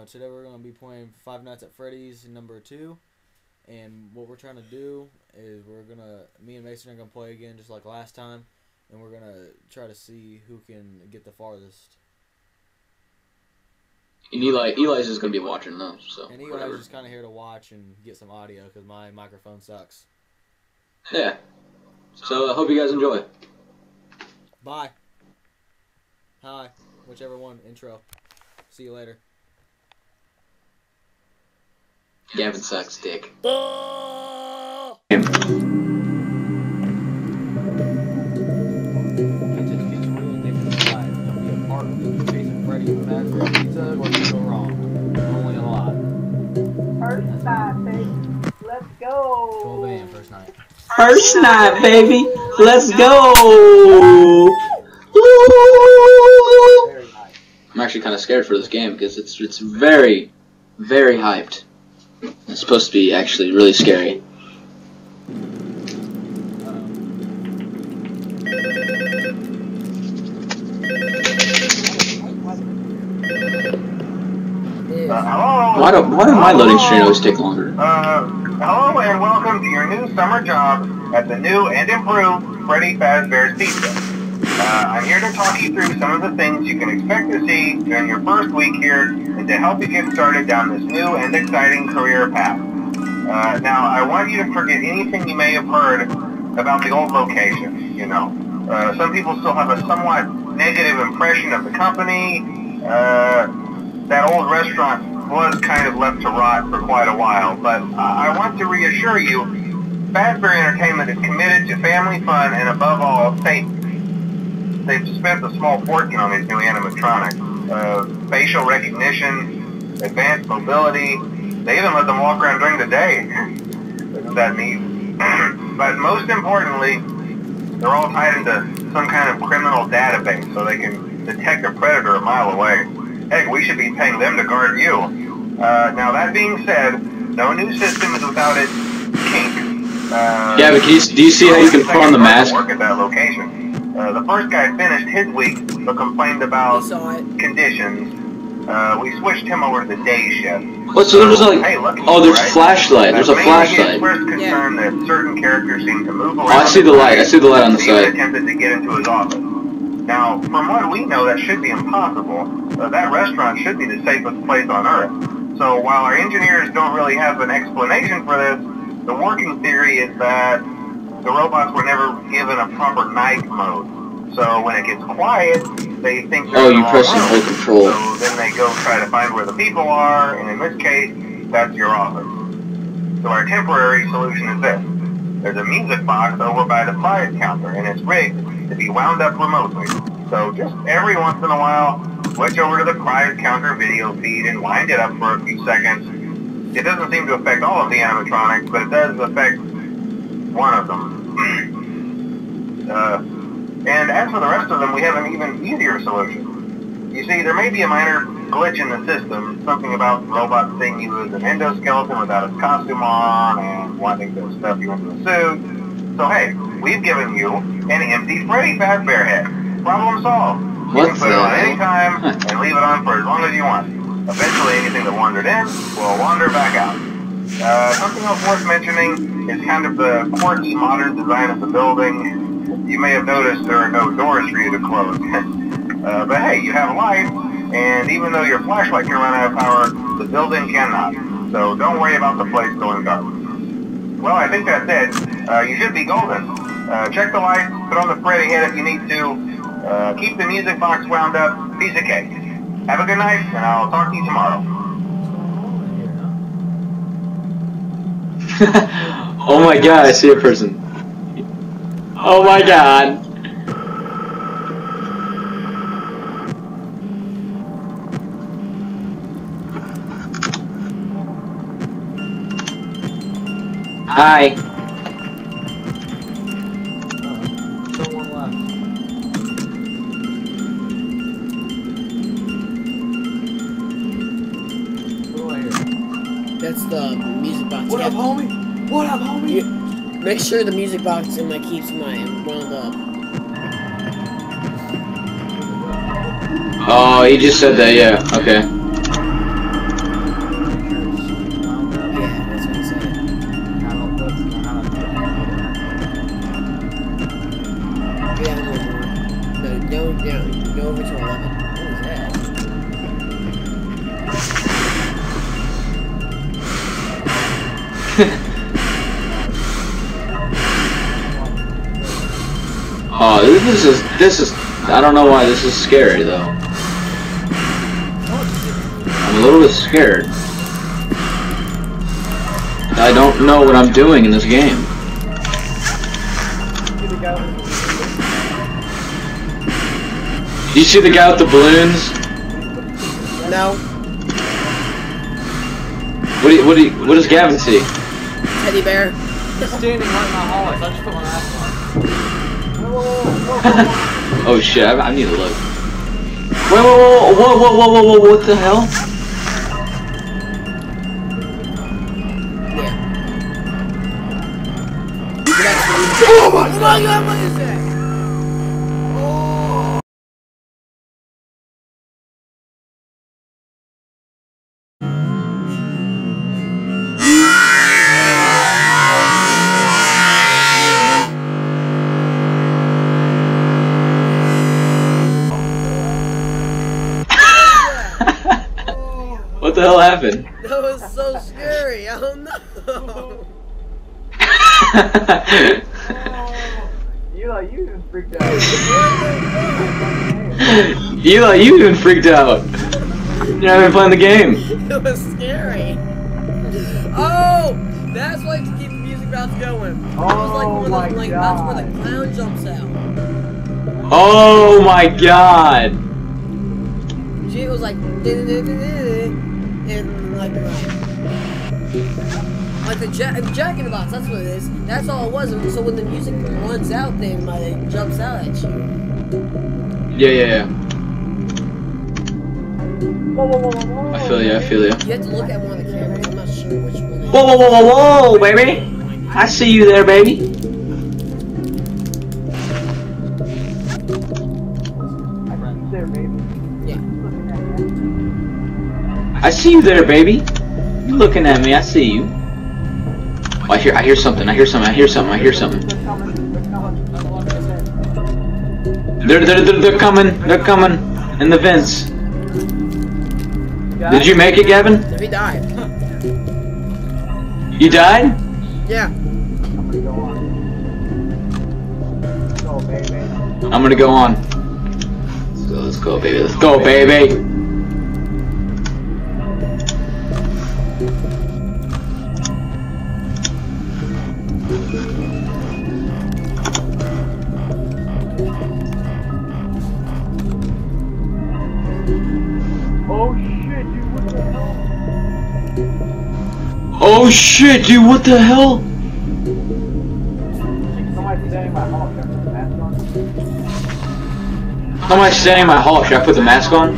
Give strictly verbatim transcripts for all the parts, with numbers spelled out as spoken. Uh, today we're going to be playing Five Nights at Freddy's number two. And what we're trying to do is we're going to, me and Mason are going to play again just like last time. And we're going to try to see who can get the farthest. And Eli, Eli's just going to be watching them, so And Eli's whatever. just kind of here to watch and get some audio because my microphone sucks. Yeah. So I uh, hope you guys enjoy. Bye. Hi. Whichever one. Intro. See you later. Gavin sucks dick. Oh! First night, baby. Let's go. twelve a m first night. First night, baby. Let's go. I'm actually kind of scared for this game because it's it's very, very hyped. It's supposed to be actually really scary. Uh, hello. Why, do, why do my loading screen always take longer? Uh, hello and welcome to your new summer job at the new and improved Freddy Fazbear's Pizza. Uh, I'm here to talk you through some of the things you can expect to see during your first week here and to help you get started down this new and exciting career path. Uh, now, I want you to forget anything you may have heard about the old location, you know. Uh, some people still have a somewhat negative impression of the company. Uh... That old restaurant was kind of left to rot for quite a while, but uh, I want to reassure you, Fazbear Entertainment is committed to family fun and, above all, safety. They've spent a small fortune on these new animatronics. Uh, facial recognition, advanced mobility, they even let them walk around during the day. Isn't that neat? But most importantly, they're all tied into some kind of criminal database so they can detect a predator a mile away. Heck, we should be paying them to guard you. Uh, now, that being said, no new system is without its kink. Uh, yeah, but can you, do you see how you can put on the mask? Work at that location. Uh, the first guy finished his week, but complained about conditions. Uh, we switched him over to the day shift. What? So there's like, hey, lucky oh, there's right? flashlight. There's That's a flashlight. First concern yeah. that certain characters seem to move around. Oh, I see the light. I see the light on the side. Attempted to get into his office. Now, from what we know, that should be impossible. Uh, that restaurant should be the safest place on Earth. So while our engineers don't really have an explanation for this, the working theory is that the robots were never given a proper night mode. So when it gets quiet, they think they're oh, you press and hold control. So then they go try to find where the people are, and in this case, that's your office. So our temporary solution is this. There's a music box over by the side counter, and it's rigged to be wound up remotely. So just every once in a while, switch over to the prize counter video feed and wind it up for a few seconds. It doesn't seem to affect all of the animatronics, but it does affect one of them. uh, and as for the rest of them, we have an even easier solution. You see, there may be a minor glitch in the system, something about robots seeing you as an endoskeleton without his costume on and wanting to stuff you into a suit. So hey, we've given you an empty Freddy Fazbear head. Problem solved. You What's can put it on any time and leave it on for as long as you want. Eventually, anything that wandered in will wander back out. Uh, something else worth mentioning is kind of the quirky modern design of the building. You may have noticed there are no doors for you to close. uh, but hey, you have a light, and even though your flashlight can run out of power, the building cannot. So don't worry about the place going dark. Well, I think that's it. Uh, you should be golden. Uh, check the lights, put on the Freddy head if you need to, uh, keep the music box wound up, piece of cake. Have a good night, and I'll talk to you tomorrow. Oh my god, I see a person. Oh my god. Hi. That's the music box. What up, homie? What up, homie? You make sure the music box in my keeps my wound up. Oh, he just said that, yeah. Okay. every animal in the room. No, go down. Go over to eleven. What was that? Oh, this is this is. I don't know why this is scary though. I'm a little bit scared. I don't know what I'm doing in this game. Did you see the guy with the balloons? No. What do you, what do you, what does Gavin see? Teddy bear. He's standing right in the hallway, so I just put my last one. Whoa, whoa, whoa, whoa. Oh shit, I, I need to look. Whoa, whoa, whoa, whoa, whoa, whoa, whoa, whoa, what the hell? Oh my god, what is that? Oh. What the hell happened? That was so scary, I don't know. Eli, you even freaked out. Eli, you even freaked out. You're not even playing the game. It was scary. Oh, that's why to keep the music bounce going. It was like, one of the, like that's where the clown jumps out. Oh my god. She was like, and like, like the jack, jack in the box, that's what it is. That's all it was. So when the music runs out, then like, it jumps out at you. Yeah, yeah, yeah. Whoa, whoa, whoa, whoa. I feel you, I feel you. You have to look at one of the cameras. I'm not sure which one. Whoa, whoa, whoa, whoa, whoa, baby! I see you there, baby. I run there, baby. Yeah. I see you there, baby. You looking at me? I see you. I hear, I hear something, I hear something, I hear something, I hear something. They're, they're, they're, they're coming, they're coming, in the vents. Did you make it, Gavin? We died. You died? Yeah. I'm gonna go on. Let's go, let's go, baby, let's go, baby. Oh shit, dude, what the hell? Somebody's standing in my hall. Should I put the mask on?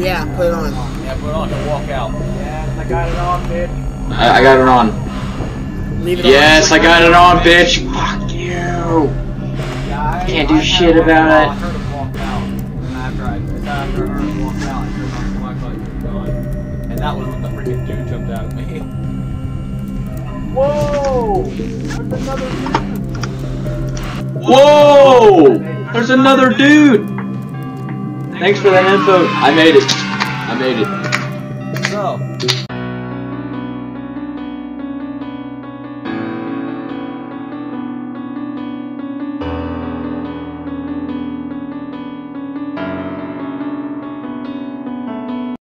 Yeah, put it on. Yeah, put it on and walk out. Yes, I got it on, bitch. I, I got it on. Leave it yes, on. I got it on, bitch. Fuck you. Yeah, I, can't do I shit about it. I heard him walk out after I, after I heard him walk out. I heard him walk out. I heard him walk out. And that was when the freaking dude jumped out at me. Whoa! There's another dude! Whoa! There's another dude! Thanks for that info. I made it. I made it. So.